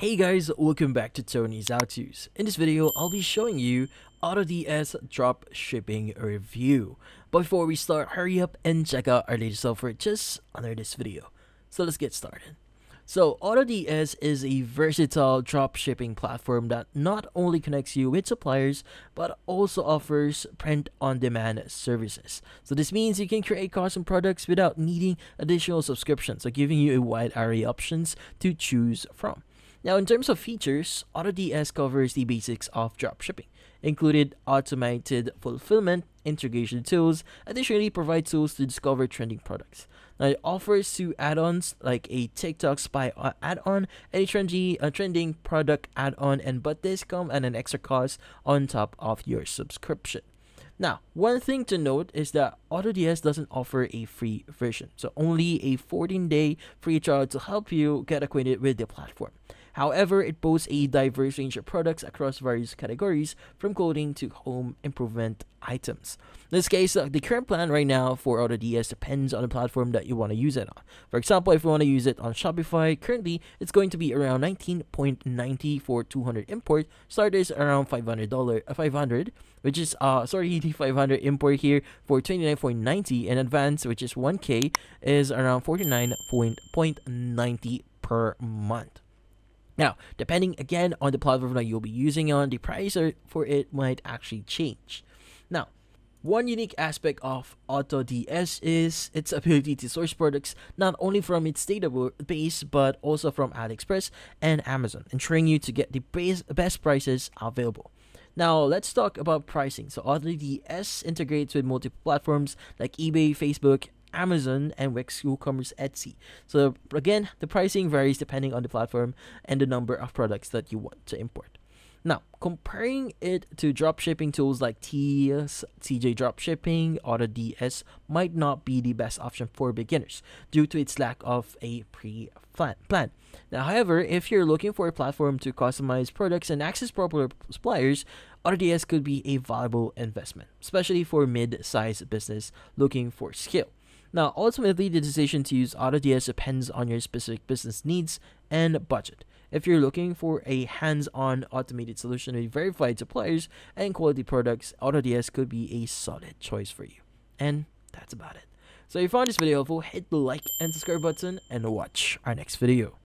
Hey guys, welcome back to Tony's HowTos. In this video, I'll be showing you AutoDS dropshipping review. But before we start, hurry up and check out our latest offer just under this video. So let's get started. So AutoDS is a versatile dropshipping platform that not only connects you with suppliers, but also offers print-on-demand services. So this means you can create custom products without needing additional subscriptions, so giving you a wide array of options to choose from. Now, in terms of features, AutoDS covers the basics of dropshipping, including automated fulfillment, integration tools, additionally provides tools to discover trending products. Now, it offers two add-ons like a TikTok spy add-on and a trending product add-on, but this comes at an extra cost on top of your subscription. Now, one thing to note is that AutoDS doesn't offer a free version, so only a 14-day free trial to help you get acquainted with the platform. However, it boasts a diverse range of products across various categories, from clothing to home improvement items. In this case, the current plan right now for AutoDS depends on the platform that you want to use it on. For example, if you want to use it on Shopify, currently it's going to be around $19.90 for 200 import. Starters around $500 import here for $29.90, and advanced, which is 1K, is around $49.90 per month. Now, depending again on the platform that you'll be using on, the price for it might actually change. Now, one unique aspect of AutoDS is its ability to source products not only from its database but also from AliExpress and Amazon, ensuring you to get the best prices available. Now, let's talk about pricing. So, AutoDS integrates with multiple platforms like eBay, Facebook, Amazon, and Wix, WooCommerce, Etsy. So again, the pricing varies depending on the platform and the number of products that you want to import. Now, comparing it to dropshipping tools like TJ Dropshipping, AutoDS might not be the best option for beginners due to its lack of a pre-plan. Now, however, if you're looking for a platform to customize products and access popular suppliers, AutoDS could be a valuable investment, especially for mid-sized business looking for scale. Now, ultimately, the decision to use AutoDS depends on your specific business needs and budget. If you're looking for a hands-on automated solution with verified suppliers and quality products, AutoDS could be a solid choice for you. And that's about it. So if you found this video helpful, hit the like and subscribe button and watch our next video.